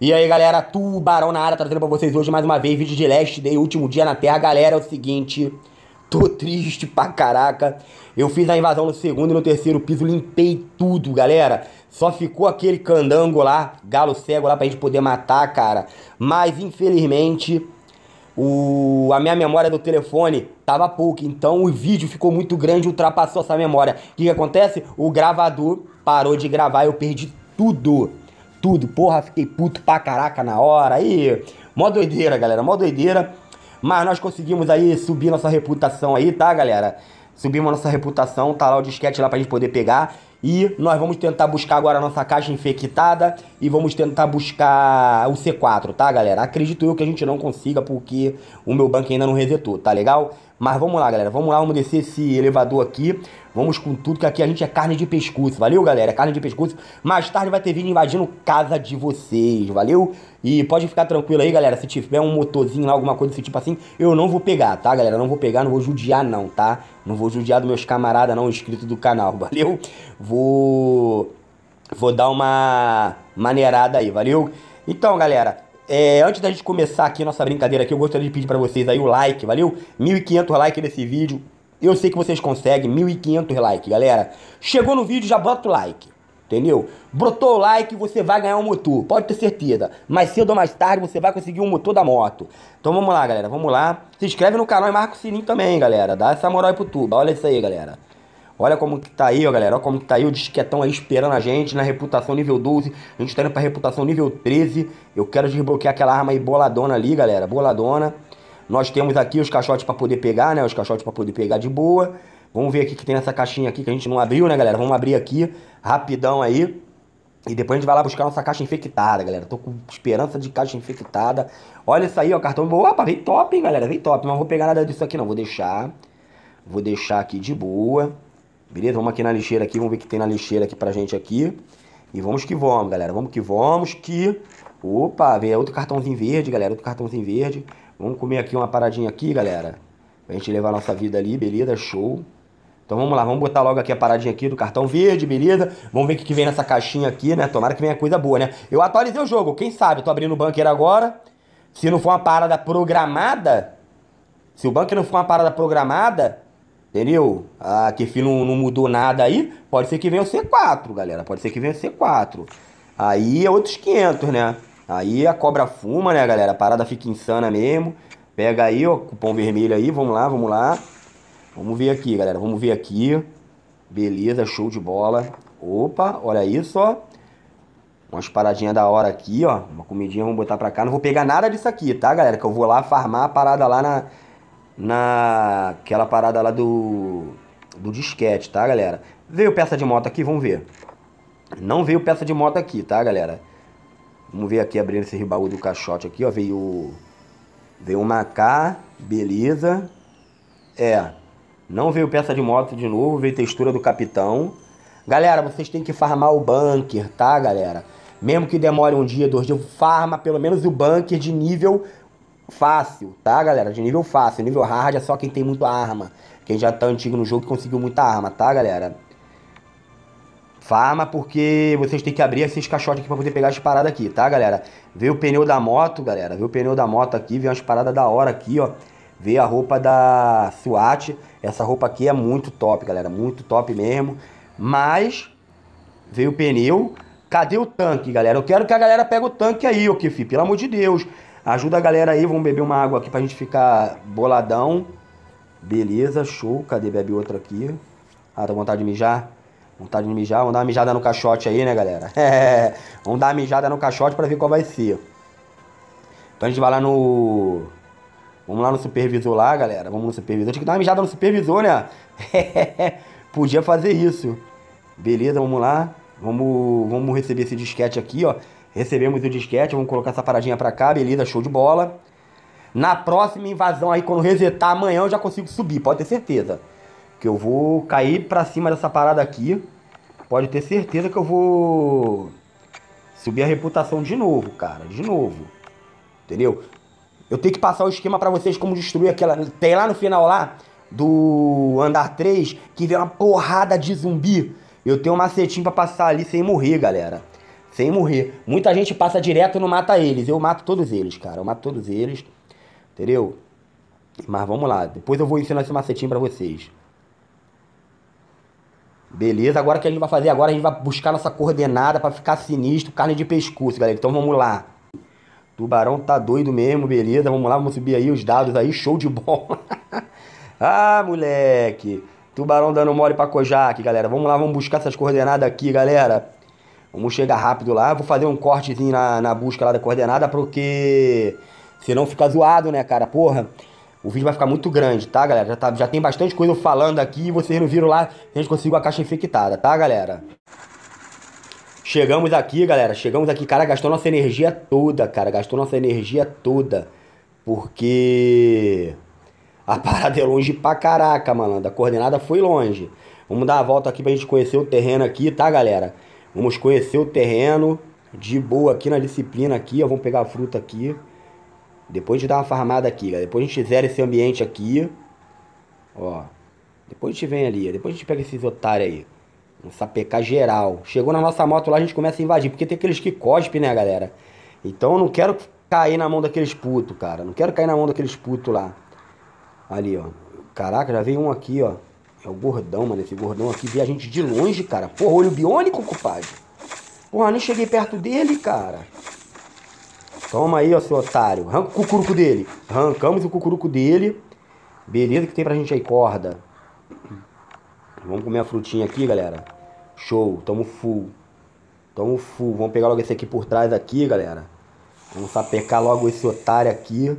E aí galera, Tubarão na área, trazendo pra vocês hoje mais uma vez vídeo de Last Day, último dia na Terra. Galera, é o seguinte, tô triste pra caraca. Eu fiz a invasão no segundo e no terceiro piso, limpei tudo, galera. Só ficou aquele candango lá, galo cego lá pra gente poder matar, cara. Mas infelizmente, a minha memória do telefone tava pouca, então o vídeo ficou muito grande, ultrapassou essa memória. O que acontece? O gravador parou de gravar e eu perdi tudo. Tudo, porra, fiquei puto pra caraca na hora, aí, mó doideira, galera, mó doideira, mas nós conseguimos aí subir nossa reputação aí, tá, galera? Subimos nossa reputação, tá lá o disquete lá pra gente poder pegar, e nós vamos tentar buscar agora a nossa caixa infectada, e vamos tentar buscar o C4, tá, galera? Acredito eu que a gente não consiga, porque o meu banco ainda não resetou, tá legal? Mas vamos lá, galera, vamos descer esse elevador aqui, vamos com tudo, que aqui a gente é carne de pescoço, valeu, galera? Carne de pescoço, mais tarde vai ter vídeo invadindo casa de vocês, valeu? E pode ficar tranquilo aí, galera, se tiver um motorzinho lá, alguma coisa desse tipo assim, eu não vou pegar, tá, galera? Não vou pegar, não vou judiar não, tá? Não vou judiar dos meus camaradas não, inscritos do canal, valeu? Vou dar uma maneirada aí, valeu? Então, galera, antes da gente começar aqui nossa brincadeira aqui, eu gostaria de pedir pra vocês aí o like, valeu? 1.500 likes nesse vídeo, eu sei que vocês conseguem, 1.500 likes, galera. Chegou no vídeo, já bota o like, entendeu? Brotou o like, você vai ganhar um motor, pode ter certeza. Mais cedo ou mais tarde você vai conseguir um motor da moto. Então vamos lá, galera, vamos lá. Se inscreve no canal e marca o sininho também, galera. Dá essa moral aí pro Tuba, olha isso aí, galera. Olha como que tá aí, ó, galera. Olha como que tá aí o disquetão aí esperando a gente na reputação nível 12. A gente tá indo pra reputação nível 13. Eu quero desbloquear aquela arma aí boladona ali, galera. Boladona. Nós temos aqui os caixotes pra poder pegar, né? Os caixotes pra poder pegar de boa. Vamos ver aqui que tem nessa caixinha aqui que a gente não abriu, né, galera? Vamos abrir aqui rapidão aí. E depois a gente vai lá buscar nossa caixa infectada, galera. Tô com esperança de caixa infectada. Olha isso aí, ó. Cartão. Opa, vem top, hein, galera. Vem top. Não vou pegar nada disso aqui, não. Vou deixar. Vou deixar aqui de boa. Beleza? Vamos aqui na lixeira aqui, vamos ver o que tem na lixeira aqui pra gente aqui. E vamos que vamos, galera. Vamos que vamos que... Opa, vem outro cartãozinho verde, galera. Outro cartãozinho verde. Vamos comer aqui uma paradinha aqui, galera. Pra gente levar a nossa vida ali, beleza? Show. Então vamos lá, vamos botar logo aqui a paradinha aqui do cartão verde, beleza? Vamos ver o que vem nessa caixinha aqui, né? Tomara que venha coisa boa, né? Eu atualizei o jogo, quem sabe? Eu tô abrindo o bunker agora. Se não for uma parada programada... Se o bunker não for uma parada programada... Entendeu? A Kefi não mudou nada aí. Pode ser que venha o C4, galera. Pode ser que venha o C4. Aí é outros 500, né? Aí a cobra fuma, né, galera? A parada fica insana mesmo. Pega aí, ó, cupom vermelho aí. Vamos lá, vamos lá. Vamos ver aqui, galera. Vamos ver aqui. Beleza, show de bola. Opa, olha isso, ó. Umas paradinhas da hora aqui, ó. Uma comidinha, vamos botar pra cá. Não vou pegar nada disso aqui, tá, galera? Que eu vou lá farmar a parada lá naquela parada lá do disquete, tá, galera? Veio peça de moto aqui, vamos ver. Não veio peça de moto aqui, tá, galera? Vamos ver aqui, abrindo esse baú do caixote aqui, ó. Veio uma K, beleza. É, não veio peça de moto de novo, veio textura do capitão. Galera, vocês têm que farmar o bunker, tá, galera? Mesmo que demore um dia, 2 dias, farma pelo menos o bunker de nível... fácil, tá, galera? De nível fácil. Nível hard é só quem tem muita arma. Quem já tá antigo no jogo conseguiu muita arma, tá, galera? Farma porque vocês têm que abrir esses caixotes aqui pra poder pegar as paradas aqui, tá, galera? Veio o pneu da moto, galera. Veio o pneu da moto aqui. Veio umas paradas da hora aqui, ó. Veio a roupa da SWAT. Essa roupa aqui é muito top, galera. Muito top mesmo. Mas veio o pneu. Cadê o tanque, galera? Eu quero que a galera pegue o tanque aí, ô Kifi. Pelo amor de Deus. Ajuda a galera aí, vamos beber uma água aqui pra gente ficar boladão. Beleza, show. Cadê? Bebe outra aqui. Ah, tá com vontade de mijar? Vontade de mijar. Vamos dar uma mijada no caixote aí, né, galera? É. Vamos dar uma mijada no caixote pra ver qual vai ser. Então a gente vai lá no... Vamos lá no supervisor lá, galera. Vamos no supervisor. Tinha que dar uma mijada no supervisor, né? É. Podia fazer isso. Beleza, vamos lá. Vamos receber esse disquete aqui, ó. Recebemos o disquete, vamos colocar essa paradinha pra cá, beleza, show de bola. Na próxima invasão aí, quando resetar amanhã, eu já consigo subir, pode ter certeza. Que eu vou cair pra cima dessa parada aqui. Pode ter certeza que eu vou subir a reputação de novo, cara, de novo. Entendeu? Eu tenho que passar o esquema pra vocês como destruir aquela... Tem lá no final lá, do andar 3, que vem uma porrada de zumbi. Eu tenho um macetinho pra passar ali sem morrer, galera. sem morrer. Muita gente passa direto e não mata eles. Eu mato todos eles, cara. Eu mato todos eles. Entendeu? Mas vamos lá. Depois eu vou ensinar esse macetinho pra vocês. Beleza, agora o que a gente vai fazer? Agora a gente vai buscar nossa coordenada pra ficar sinistro, carne de pescoço, galera. Então vamos lá. Tubarão tá doido mesmo, beleza. Vamos lá, vamos subir aí os dados aí. Show de bola. Ah, moleque. Tubarão dando mole pra Kojak, galera. Vamos lá, vamos buscar essas coordenadas aqui, galera. Vamos chegar rápido lá. Vou fazer um cortezinho na busca lá da coordenada, porque senão fica zoado, né, cara? Porra. O vídeo vai ficar muito grande, tá, galera? Já tem bastante coisa falando aqui e vocês não viram lá se a gente conseguiu a caixa infectada, tá, galera? Chegamos aqui, galera. Chegamos aqui. Cara, gastou nossa energia toda, cara. Gastou nossa energia toda. Porque a parada é longe pra caraca, malandro. A coordenada foi longe. Vamos dar uma volta aqui pra gente conhecer o terreno aqui, tá, galera? Vamos conhecer o terreno de boa aqui na disciplina aqui. Ó, vamos pegar a fruta aqui. Depois de dar uma farmada aqui, galera. Depois a gente zera esse ambiente aqui. Ó. Depois a gente vem ali. Depois a gente pega esses otários aí. Vamos sapecar geral. Chegou na nossa moto lá, a gente começa a invadir. Porque tem aqueles que cospem, né, galera? Então eu não quero cair na mão daqueles putos, cara. Não quero cair na mão daqueles putos lá. Ali, ó. Caraca, já veio um aqui, ó. É o gordão, mano. Esse gordão aqui vê a gente de longe, cara. Porra, olho biônico, compadre. Porra, nem cheguei perto dele, cara. Toma aí, ó, seu otário. Arranca o cucuruco dele. Arrancamos o cucuruco dele. Beleza, que tem pra gente aí corda. Vamos comer a frutinha aqui, galera. Show, tamo full. Tamo full. Vamos pegar logo esse aqui por trás aqui, galera. Vamos sapecar logo esse otário aqui.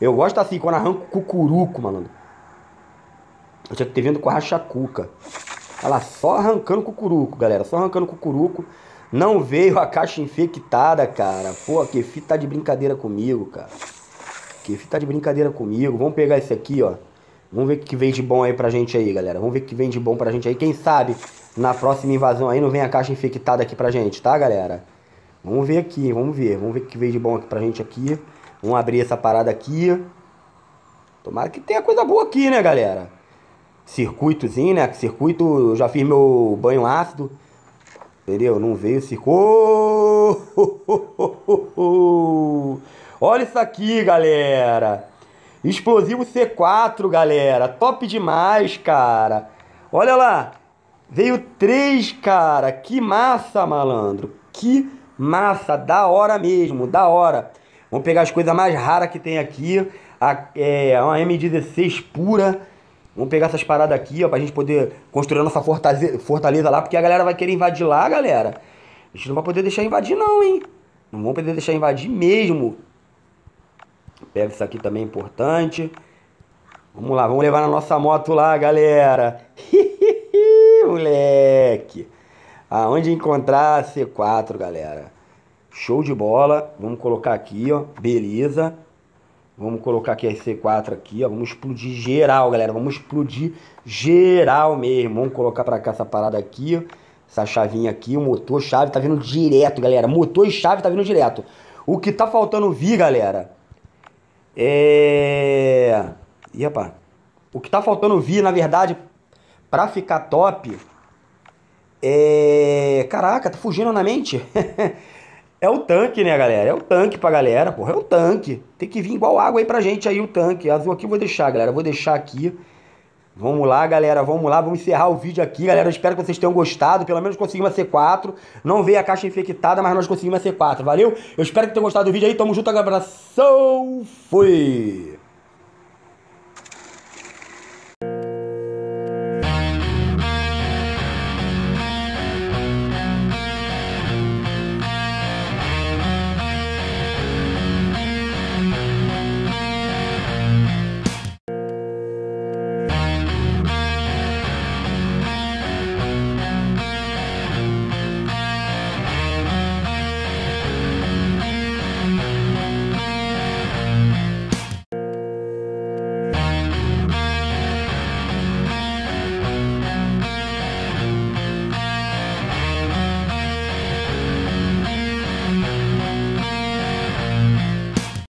Eu gosto assim, quando arranco o cucuruco, malandro. Eu tinha que ter vindo com a rachacuca. Olha lá, só arrancando o cucuruco, galera. Só arrancando o cucuruco. Não veio a caixa infectada, cara. Pô, que fita tá de brincadeira comigo, cara. Que fita tá de brincadeira comigo. Vamos pegar esse aqui, ó. Vamos ver o que vem de bom aí pra gente aí, galera. Vamos ver o que vem de bom pra gente aí. Quem sabe na próxima invasão aí não vem a caixa infectada aqui pra gente, tá, galera? Vamos ver aqui, vamos ver. Vamos ver o que vem de bom aqui pra gente aqui. Vamos abrir essa parada aqui. Tomara que tenha coisa boa aqui, né, galera? Circuitozinho, né? Circuito, eu já fiz meu banho ácido. Entendeu? Não veio esse... Oh! Olha isso aqui, galera. Explosivo C4, galera. Top demais, cara. Olha lá. Veio 3, cara. Que massa, malandro. Que massa. Da hora mesmo. Da hora. Vamos pegar as coisas mais raras que tem aqui. Uma M16 pura. Vamos pegar essas paradas aqui, ó, pra gente poder construir nossa fortaleza lá, porque a galera vai querer invadir lá, galera. A gente não vai poder deixar invadir não, hein? Não vamos poder deixar invadir mesmo. Pega isso aqui também, é importante. Vamos lá, vamos levar na nossa moto lá, galera. Moleque. Aonde encontrar C4, galera. Show de bola. Vamos colocar aqui, ó. Beleza. Vamos colocar aqui as C4 aqui, ó. Vamos explodir geral, galera. Vamos explodir geral mesmo. Vamos colocar pra cá essa parada aqui, ó. Essa chavinha aqui, o motor, chave, tá vindo direto, galera. Motor e chave tá vindo direto. O que tá faltando vir, galera, é... Ih, rapaz. O que tá faltando vir, na verdade, pra ficar top, é... Caraca, tá fugindo na mente. É o tanque, né, galera? É o tanque pra galera, porra. É o tanque. Tem que vir igual água aí pra gente aí, o tanque. Azul aqui eu vou deixar, galera. Eu vou deixar aqui. Vamos lá, galera. Vamos lá. Vamos encerrar o vídeo aqui, galera. Eu espero que vocês tenham gostado. Pelo menos conseguimos a C4. Não veio a caixa infectada, mas nós conseguimos a C4. Valeu? Eu espero que tenham gostado do vídeo aí. Tamo junto, abração. Fui!